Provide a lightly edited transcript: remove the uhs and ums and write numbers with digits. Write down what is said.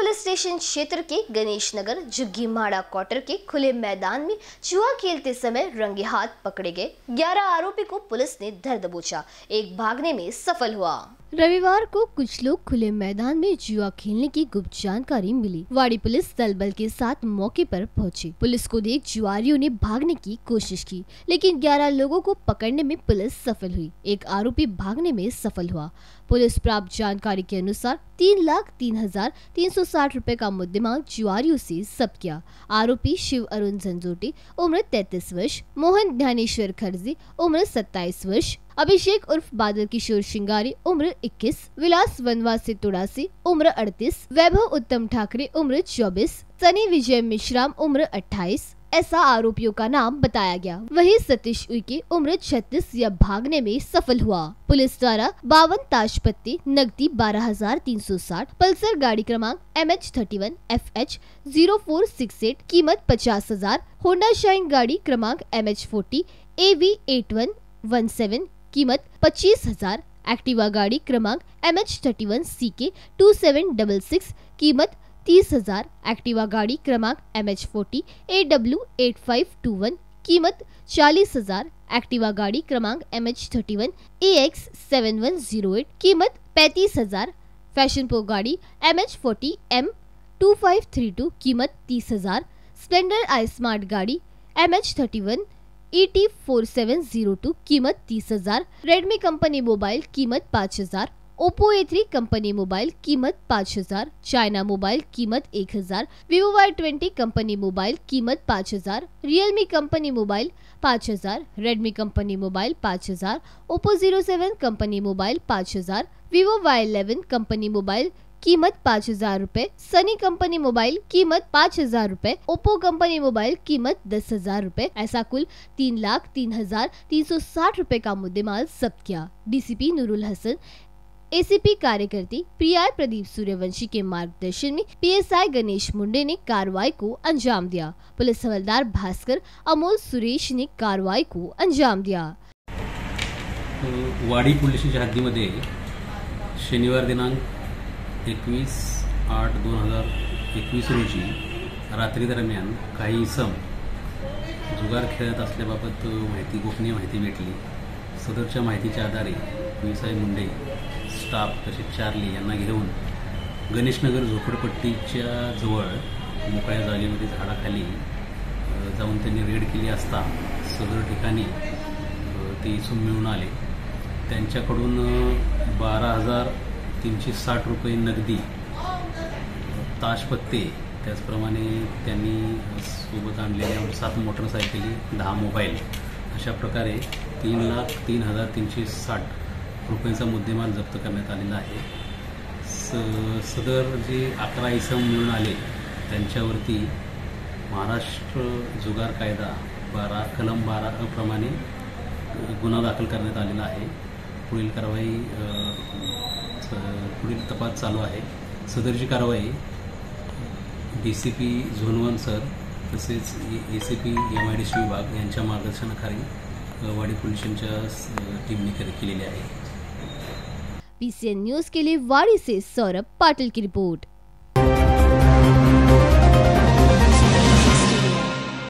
Police station क्षेत्र के गणेश नगर जुग्गी माड़ा क्वार्टर के खुले मैदान में जुआ खेलते समय रंगे हाथ पकड़े गए 11 आरोपी को पुलिस ने धर दबोचा, एक भागने में सफल हुआ। रविवार को कुछ लोग खुले मैदान में जुआ खेलने की गुप्त जानकारी मिली। वाड़ी पुलिस दल बल के साथ मौके पर पहुंची। पुलिस को देख जुआरियों ने भागने की कोशिश की, लेकिन 11 लोगों को पकड़ने में पुलिस सफल हुई, एक आरोपी भागने में सफल हुआ। पुलिस प्राप्त जानकारी के अनुसार 3,03,360 रुपए का मुद्देमाल जुआरियों से जब्त किया। आरोपी शिव अरुण झंझोटी उम्र 33 वर्ष, मोहन ध्यानेश्वर खर्जी उम्र 27 वर्ष, अभिषेक उर्फ बादल किशोर श्रृंगारी उम्र 21, विलास वनवास से तुड़ासी उम्र 38, वैभव उत्तम ठाकरे उम्र 24, सनी विजय मिश्राम उम्र 28 ऐसा आरोपियों का नाम बताया गया। वहीं सतीश उइके उम्र 36 यह भागने में सफल हुआ। पुलिस द्वारा 52 ताशपत्ती नकदी 12,360, पल्सर गाड़ी क्रमांक MH31FH0468 कीमत 50,000, होंडा शाइन गाड़ी क्रमांक MH40AV8117 कीमत 25,000, एक्टिवा गाड़ी क्रमांक MH31CK2766 कीमत 30,000, एक्टिवा गाड़ी क्रमांक MH40AW8521 कीमत 40,000, एक्टिवा गाड़ी क्रमांक MH31AX7108 कीमत 35,000, फैशन प्रो गाड़ी MH40M2532 कीमत 30,000, स्प्लेंडर आई स्मार्ट गाड़ी MH31ET4702 कीमत 30,000, रेडमी कंपनी मोबाइल कीमत 5,000, ओप्पो A3 कंपनी मोबाइल कीमत 5,000, चाइना मोबाइल कीमत 1,000, वीवो Y20 कंपनी मोबाइल कीमत 5,000, Realme company mobile 5,000, Redmi company mobile 5,000, Oppo 07 company mobile 5,000, Vivo Y11 company mobile कीमत 5,000 रुपए, Sunny company mobile कीमत 5,000 रुपए, ओप्पो कंपनी मोबाइल कीमत 10,000 रुपए ऐसा कुल 3,03,360 रुपए का मुद्देमाल जब्त किया। DCP नूरुल हसन, ACP कार्यकर्ती प्रियार प्रदीप सूर्यवंशी के मार्गदर्शन में PSI गणेश मुंडे ने कार्रवाई को अंजाम दिया। पुलिस हवलदार भास्कर अमोल सुरेश ने कार्रवाई को अंजाम दिया। वाडी पोलिसांच्या हद्दीमध्ये शनिवार दिनांक 21/8/2021 रोजी रात्री दरम्यान काही इसम जुगार खेळत असल्याबाबत गोपनीय माहिती भेटली। सदरच्या माहितीच्या आधारे विसाई मुंडे स्टाफ तसेच चार्ली यांना घेऊन गणेशनगर झोपडपट्टीच्या जवळ मोकळ्या जागेमध्ये झाडाखाली जाऊन त्यांनी रेड केली असता सदर ठिकाणी ते इसम मिळून आले। त्यांच्याकडून 12,360 रुपये नगदी, ताशपत्ते, त्याचप्रमाणे त्यांनी सोबत आणलेल्या 7 मोटरसायकली, 10 मोबाईल अशा प्रकारे 3,03,360 रुपयांचा मुद्देमाल जप्त करण्यात आलेला आहे। सदर जे 11 इसम मिळून आले त्यांच्यावरती महाराष्ट्र जुगार कायदा कलम 12 अप्रमाणे गुन्हा दाखल करण्यात आलेला आहे। पुढील कारवाई तपास चालू आहे। सदरची कारवाई DCP झोन 1 सर तसेच ACP MIDC विभाग यांच्या मार्गदर्शनाखाली वाडी पोलिसांच्या टीमने केलेली आहे। PCN न्यूज के लिए वाड़ी से सौरभ पाटिल की रिपोर्ट।